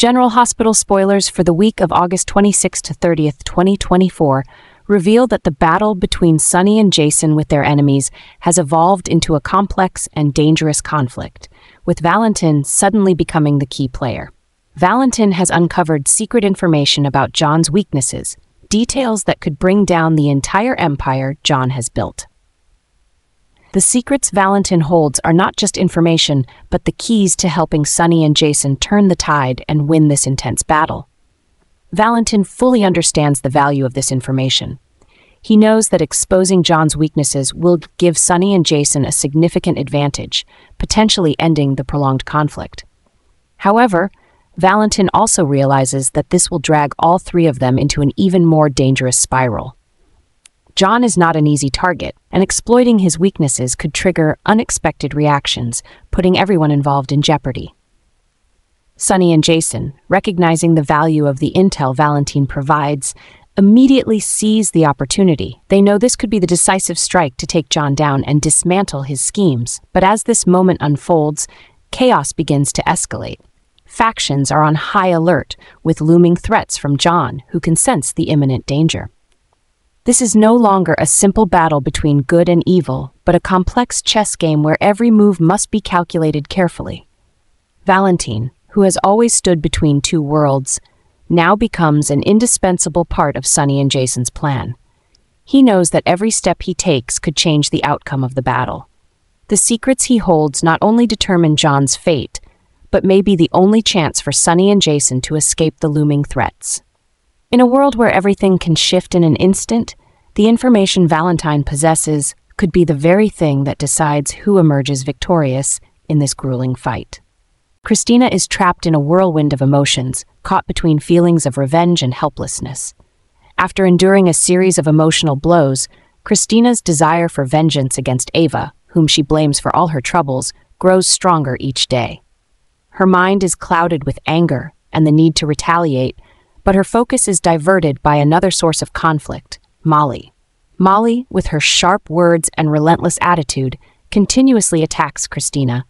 General Hospital spoilers for the week of August 26 to 30th, 2024, reveal that the battle between Sonny and Jason with their enemies has evolved into a complex and dangerous conflict, with Valentin suddenly becoming the key player. Valentin has uncovered secret information about John's weaknesses, details that could bring down the entire empire John has built. The secrets Valentin holds are not just information, but the keys to helping Sonny and Jason turn the tide and win this intense battle. Valentin fully understands the value of this information. He knows that exposing John's weaknesses will give Sonny and Jason a significant advantage, potentially ending the prolonged conflict. However, Valentin also realizes that this will drag all three of them into an even more dangerous spiral. John is not an easy target, and exploiting his weaknesses could trigger unexpected reactions, putting everyone involved in jeopardy. Sonny and Jason, recognizing the value of the intel Valentin provides, immediately seize the opportunity. They know this could be the decisive strike to take John down and dismantle his schemes. But as this moment unfolds, chaos begins to escalate. Factions are on high alert, with looming threats from John, who can sense the imminent danger. This is no longer a simple battle between good and evil, but a complex chess game where every move must be calculated carefully. Valentin, who has always stood between two worlds, now becomes an indispensable part of Sonny and Jason's plan. He knows that every step he takes could change the outcome of the battle. The secrets he holds not only determine John's fate, but may be the only chance for Sonny and Jason to escape the looming threats. In a world where everything can shift in an instant, the information Valentin possesses could be the very thing that decides who emerges victorious in this grueling fight. Kristina is trapped in a whirlwind of emotions, caught between feelings of revenge and helplessness. After enduring a series of emotional blows, Kristina's desire for vengeance against Ava, whom she blames for all her troubles, grows stronger each day. Her mind is clouded with anger and the need to retaliate, but her focus is diverted by another source of conflict, Molly. Molly, with her sharp words and relentless attitude, continuously attacks Kristina,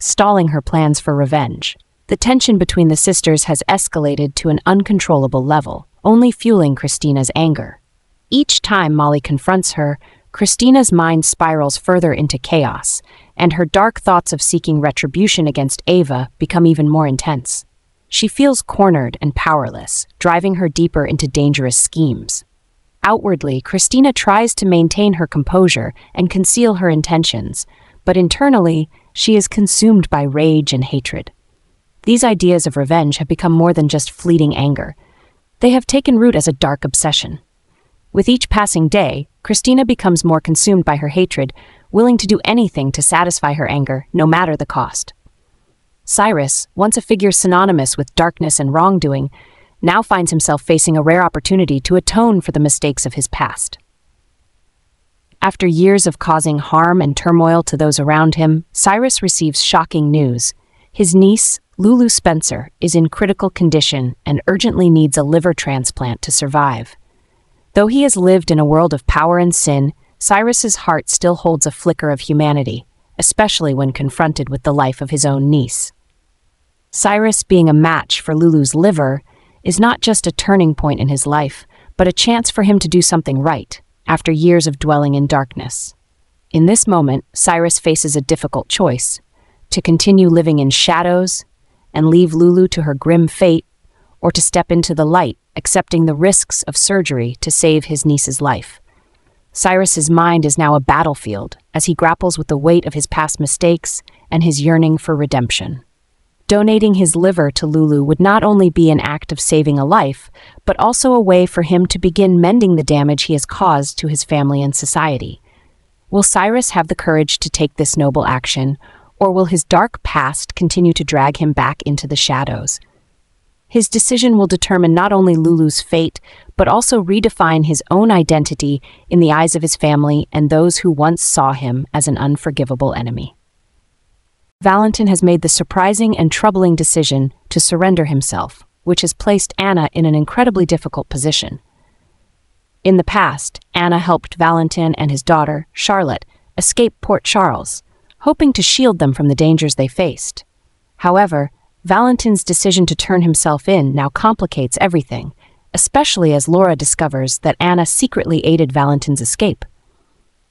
stalling her plans for revenge. The tension between the sisters has escalated to an uncontrollable level, only fueling Kristina's anger. Each time Molly confronts her, Kristina's mind spirals further into chaos, and her dark thoughts of seeking retribution against Ava become even more intense. She feels cornered and powerless, driving her deeper into dangerous schemes. Outwardly, Kristina tries to maintain her composure and conceal her intentions, but internally, she is consumed by rage and hatred. These ideas of revenge have become more than just fleeting anger. They have taken root as a dark obsession. With each passing day, Kristina becomes more consumed by her hatred, willing to do anything to satisfy her anger, no matter the cost. Cyrus, once a figure synonymous with darkness and wrongdoing, now finds himself facing a rare opportunity to atone for the mistakes of his past. After years of causing harm and turmoil to those around him, Cyrus receives shocking news. His niece, Lulu Spencer, is in critical condition and urgently needs a liver transplant to survive. Though he has lived in a world of power and sin, Cyrus's heart still holds a flicker of humanity, especially when confronted with the life of his own niece. Cyrus being a match for Lulu's liver is not just a turning point in his life, but a chance for him to do something right, after years of dwelling in darkness. In this moment, Cyrus faces a difficult choice: to continue living in shadows and leave Lulu to her grim fate, or to step into the light, accepting the risks of surgery to save his niece's life. Cyrus's mind is now a battlefield as he grapples with the weight of his past mistakes and his yearning for redemption. Donating his liver to Lulu would not only be an act of saving a life, but also a way for him to begin mending the damage he has caused to his family and society. Will Cyrus have the courage to take this noble action, or will his dark past continue to drag him back into the shadows? His decision will determine not only Lulu's fate, but also redefine his own identity in the eyes of his family and those who once saw him as an unforgivable enemy. Valentin has made the surprising and troubling decision to surrender himself, which has placed Anna in an incredibly difficult position. In the past, Anna helped Valentin and his daughter, Charlotte, escape Port Charles, hoping to shield them from the dangers they faced. However, Valentin's decision to turn himself in now complicates everything, especially as Laura discovers that Anna secretly aided Valentin's escape.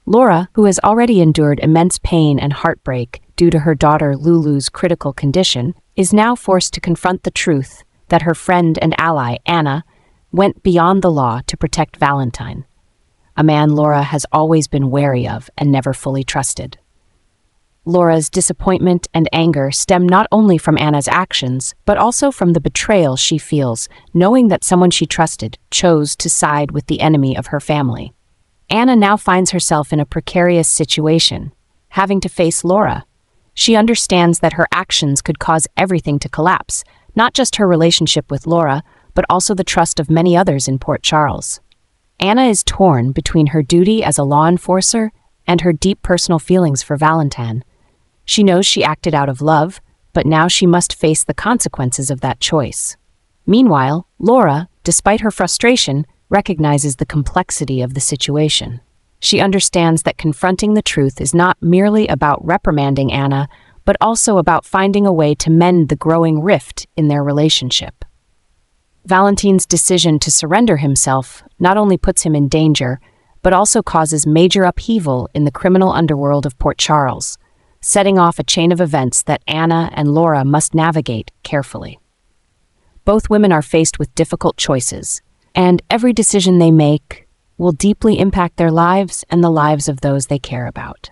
Laura, who has already endured immense pain and heartbreak due to her daughter Lulu's critical condition, is now forced to confront the truth that her friend and ally, Anna, went beyond the law to protect Valentin, a man Laura has always been wary of and never fully trusted. Laura's disappointment and anger stem not only from Anna's actions, but also from the betrayal she feels, knowing that someone she trusted chose to side with the enemy of her family. Anna now finds herself in a precarious situation, having to face Laura. She understands that her actions could cause everything to collapse, not just her relationship with Laura, but also the trust of many others in Port Charles. Anna is torn between her duty as a law enforcer and her deep personal feelings for Valentin. She knows she acted out of love, but now she must face the consequences of that choice. Meanwhile, Laura, despite her frustration, recognizes the complexity of the situation. She understands that confronting the truth is not merely about reprimanding Anna, but also about finding a way to mend the growing rift in their relationship. Valentin's decision to surrender himself not only puts him in danger, but also causes major upheaval in the criminal underworld of Port Charles, setting off a chain of events that Anna and Laura must navigate carefully. Both women are faced with difficult choices, and every decision they make will deeply impact their lives and the lives of those they care about.